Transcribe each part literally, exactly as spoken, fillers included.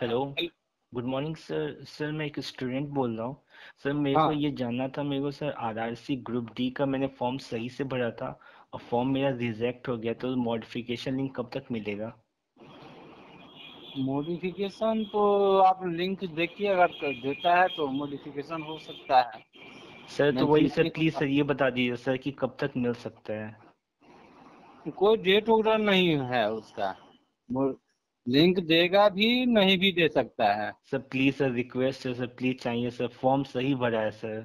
Hello, good morning sir. Sir मैं एक student बोल रहा हूँ। सर मेरे हाँ. को ये जानना था, मेरे को सर आरआरसी ग्रुप डी का मैंने फॉर्म सही से भरा था और फॉर्म मेरा रिजेक्ट हो गया, तो मॉडिफिकेशन लिंक कब तक मिलेगा? मॉडिफिकेशन तो आप लिंक देखिए, अगर देता है तो मॉडिफिकेशन हो सकता है सर। तो वही सर, प्लीज सर ये बता दीजिए सर कि कब तक मिल सकता है। कोई डेट वगैरह नहीं है उसका, लिंक देगा भी नहीं भी दे सकता है सर। प्लीज सर, रिक्वेस्ट है सर, प्लीज चाहिए सर। फॉर्म सही भरा है सर,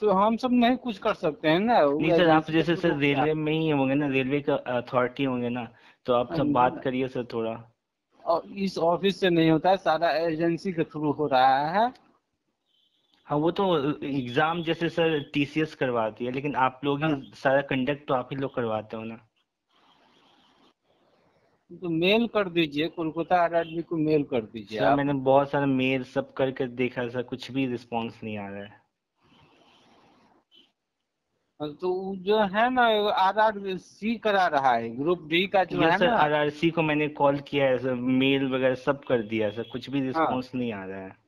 तो हम सब नहीं कुछ कर सकते हैं ना। नहीं सर, आप जैसे सर रेलवे में ही होंगे ना, रेलवे का अथॉरिटी होंगे ना, तो आप सब बात करिए सर थोड़ा। और इस ऑफिस से नहीं होता है, सारा एजेंसी के थ्रू हो रहा है। हाँ वो तो एग्जाम जैसे सर टीसीएस करवाती है, लेकिन आप लोग ही सारा कंडक्ट तो आप ही लोग करवाते हो ना। तो मेल कर दीजिए, कोलकाता आरआरबी को मेल कर दीजिए। सर मैंने बहुत सारा मेल सब करके देखा सर, कुछ भी रिस्पांस नहीं आ रहा है। तो जो है ना आरआरसी करा रहा है, ग्रुप डी का जो है ना आरआरसी को मैंने कॉल किया है सर, मेल वगैरह सब कर दिया सर, कुछ भी रिस्पांस हाँ। नहीं आ रहा है।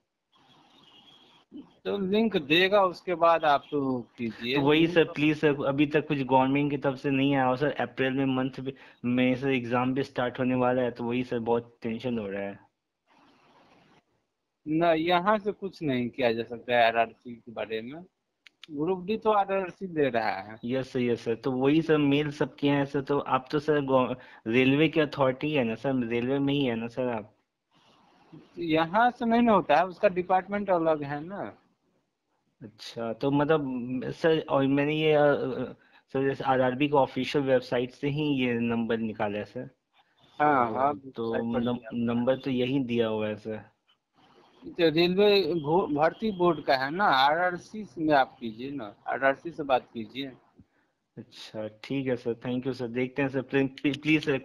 तो लिंक देगा उसके बाद आप तो कीजिए। वही सर, प्लीज सर, अभी तक कुछ गवर्नमेंट की तरफ से नहीं आया सर। अप्रैल में मंथ में सर एग्जाम भी स्टार्ट होने वाला है, तो वही सर बहुत टेंशन हो रहा है ना। यहाँ से कुछ नहीं किया जा सकता है आरआरसी के बारे में, ग्रुप डी तो आरआरसी दे रहा है। यस सर, यस सर, तो वही सर मेल सब किए हैं सर। तो आप तो सर रेलवे की अथॉरिटी है ना सर, रेलवे में ही है ना सर आप। यहाँ से नहीं होता है, उसका डिपार्टमेंट अलग है ना। अच्छा, तो मतलब सर, और मैंने ये सर जैसे आरआरबी का ऑफिशियल वेबसाइट से ही ये नंबर निकाला है सर। हाँ हाँ, तो मतलब नंबर तो यही दिया हुआ है सर। तो रेलवे भर्ती बोर्ड का है ना, आरआरसी में आप कीजिए ना, आरआरसी से बात कीजिए। अच्छा ठीक है सर, थैंक यू सर। देखते हैं सर, प्लीज सर।